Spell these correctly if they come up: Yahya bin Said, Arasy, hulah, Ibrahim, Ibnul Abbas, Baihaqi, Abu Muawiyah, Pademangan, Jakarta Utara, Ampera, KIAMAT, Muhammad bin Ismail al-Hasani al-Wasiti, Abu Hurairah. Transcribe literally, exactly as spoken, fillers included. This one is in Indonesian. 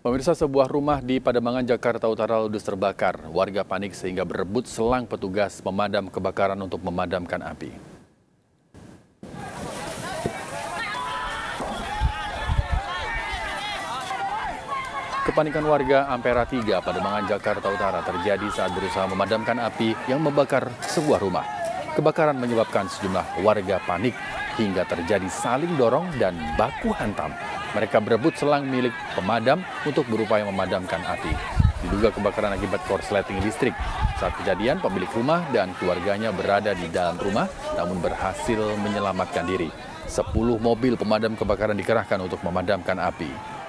Pemirsa, sebuah rumah di Pademangan, Jakarta Utara ludes terbakar. Warga panik sehingga berebut selang petugas pemadam kebakaran untuk memadamkan api. Kepanikan warga Ampera tiga Pademangan, Jakarta Utara terjadi saat berusaha memadamkan api yang membakar sebuah rumah. Kebakaran menyebabkan sejumlah warga panik hingga terjadi saling dorong dan baku hantam. Mereka berebut selang milik pemadam untuk berupaya memadamkan api. Diduga kebakaran akibat korsleting listrik. Saat kejadian, pemilik rumah dan keluarganya berada di dalam rumah, namun berhasil menyelamatkan diri. Sepuluh mobil pemadam kebakaran dikerahkan untuk memadamkan api.